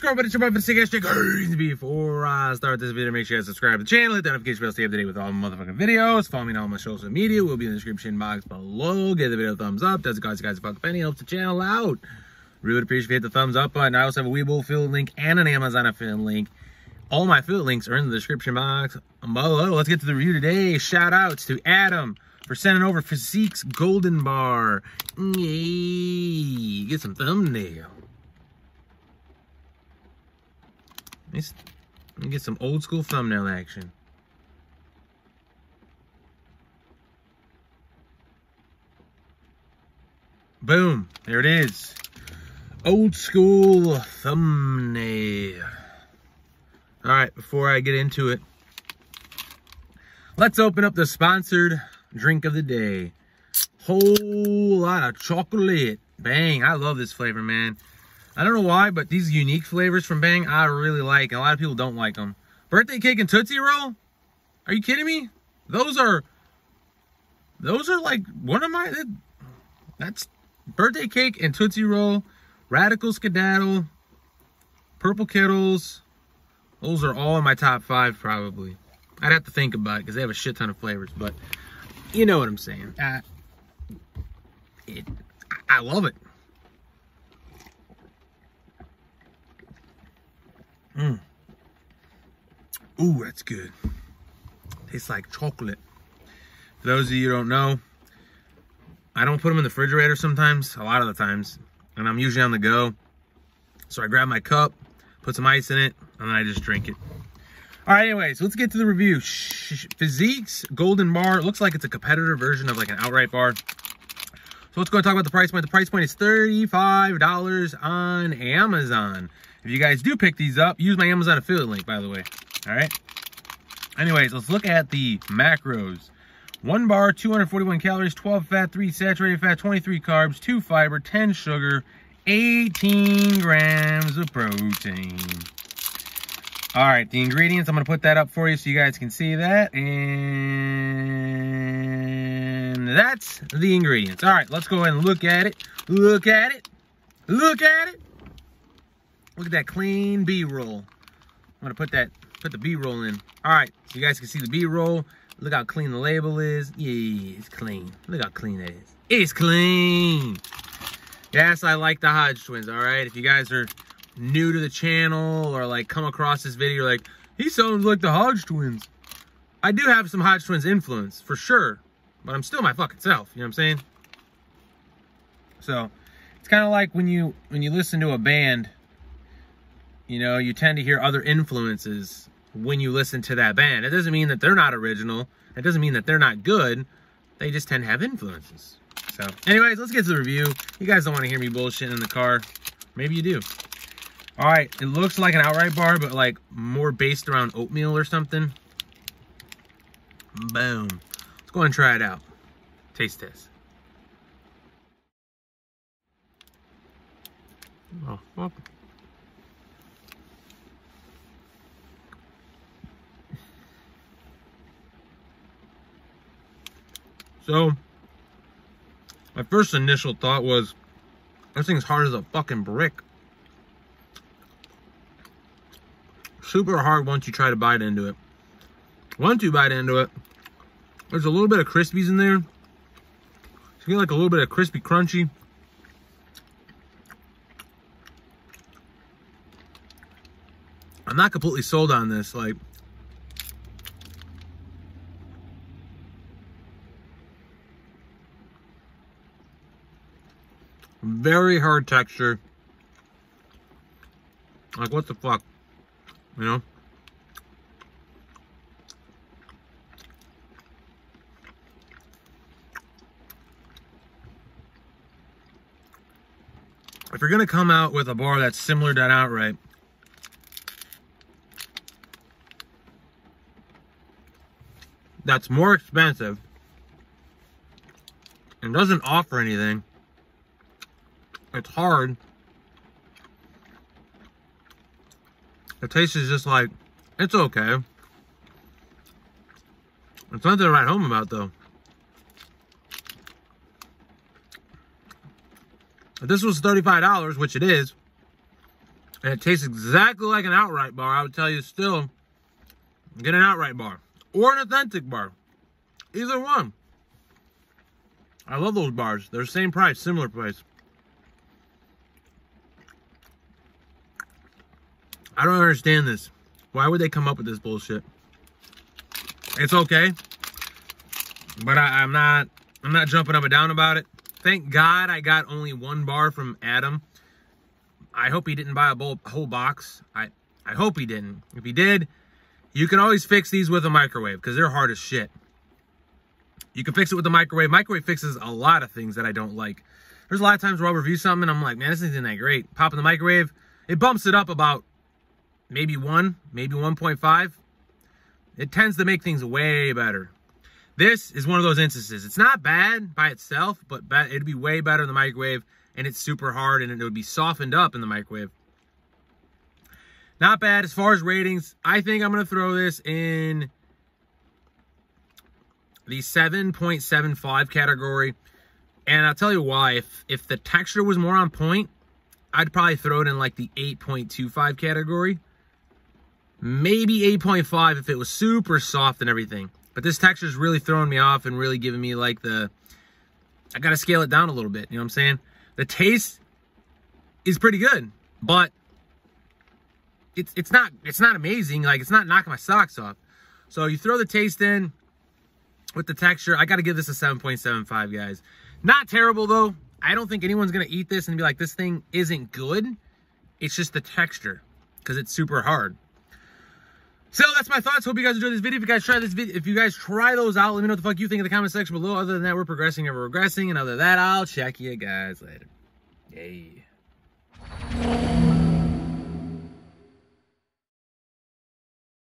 subscribe button, subscribe for the before I start this video, make sure you guys subscribe to the channel, hit the notification bell to stay up to date with all my motherfucking videos. Follow me on all my social media, will be in the description box below. Give the video a thumbs up, does it cost you guys a fucking penny, helps the channel out. Really would appreciate if you hit the thumbs up button. I also have a Weebull affiliate link and an Amazon affiliate link. All my affiliate links are in the description box below. Let's get to the review today. Shout outs to Adam for sending over Physique's Golden Bar. Yay! Get some thumbnail. Let me get some old school thumbnail action. Boom! There it is. Old school thumbnail. All right, before I get into it, let's open up the sponsored drink of the day. Whole lot of chocolate. Bang, I love this flavor, man. I don't know why, but these unique flavors from Bang, I really like. And a lot of people don't like them. Birthday cake and Tootsie Roll? Are you kidding me? Those are like one of my... That's birthday cake and Tootsie Roll, Radical Skedaddle, Purple Kittles. Those are all in my top 5, probably. I'd have to think about it, because they have a shit ton of flavors, but you know what I'm saying. I love it. Ooh, that's good. Tastes like chocolate. For those of you who don't know, I don't put them in the refrigerator sometimes, a lot of the times, and I'm usually on the go. So I grab my cup, put some ice in it, and then I just drink it. All right, anyways, let's get to the review. Physique's Golden Bar. It looks like it's a competitor version of like an Outright Bar. So let's go and talk about the price point. The price point is $35 on Amazon. If you guys do pick these up, use my Amazon affiliate link, by the way. All right. Anyways, let's look at the macros. 1 bar, 241 calories, 12 fat, 3 saturated fat, 23 carbs, 2 fiber, 10 sugar, 18 grams of protein. All right, the ingredients, I'm going to put that up for you so you guys can see that. And that's the ingredients. All right, let's go ahead and look at it. Look at it. Look at it. Look at that clean B-roll. I'm going to put the B-roll in. All right, so you guys can see the B-roll. Look how clean the label is. Yeah, it's clean. Look how clean that is. It's clean. Yes, I like the Hodge Twins, all right? If you guys are new to the channel or like come across this video like he sounds like the Hodge Twins, I do have some Hodge Twins influence for sure, but I'm still my fucking self, you know what I'm saying? So it's kind of like when you listen to a band, you know, you tend to hear other influences when you listen to that band. It doesn't mean that they're not original, it doesn't mean that they're not good, they just tend to have influences. So anyways, let's get to the review. You guys don't want to hear me bullshitting in the car. Maybe you do. All right, it looks like an Outright Bar, but like more based around oatmeal or something. Boom. Let's go and try it out. Taste this. Oh, fuck. So, my first initial thought was, this thing's hard as a fucking brick. Super hard once you try to bite into it. Once you bite into it, there's a little bit of crispies in there. So you get like a little bit of crispy crunchy. I'm not completely sold on this. Like, very hard texture. Like, what the fuck? You know? If you're going to come out with a bar that's similar to an Outright, that's more expensive and doesn't offer anything, it's hard. The taste is just like, it's okay. It's nothing to write home about, though. If this was $35, which it is, and it tastes exactly like an Outright Bar, I would tell you still get an Outright Bar or an Authentic Bar. Either one. I love those bars. They're the same price, similar price. I don't understand this. Why would they come up with this bullshit? It's okay, but I'm not jumping up and down about it. Thank God I got only one bar from Adam. I hope he didn't buy a whole box. I hope he didn't. If he did, you can always fix these with a microwave because they're hard as shit. You can fix it with a microwave. Microwave fixes a lot of things that I don't like. There's a lot of times where I'll review something and I'm like, man, this isn't that great. Pop in the microwave, it bumps it up about maybe 1, maybe 1.5. It tends to make things way better. This is one of those instances. It's not bad by itself, but it'd be way better in the microwave, and it's super hard, and it would be softened up in the microwave. Not bad. As far as ratings, I think I'm going to throw this in the 7.75 category, and I'll tell you why. If the texture was more on point, I'd probably throw it in like the 8.25 category. Maybe 8.5 if it was super soft and everything. But this texture is really throwing me off and really giving me like the... I got to scale it down a little bit, you know what I'm saying? The taste is pretty good, but it's not amazing. Like, it's not knocking my socks off. So you throw the taste in with the texture. I got to give this a 7.75, guys. Not terrible, though. I don't think anyone's going to eat this and be like, this thing isn't good. It's just the texture because it's super hard. So that's my thoughts. Hope you guys enjoyed this video. If you guys try this video, if you guys try those out, let me know what the fuck you think in the comment section below. Other than that, we're progressing and regressing. And other than that, I'll check you guys later. Yay.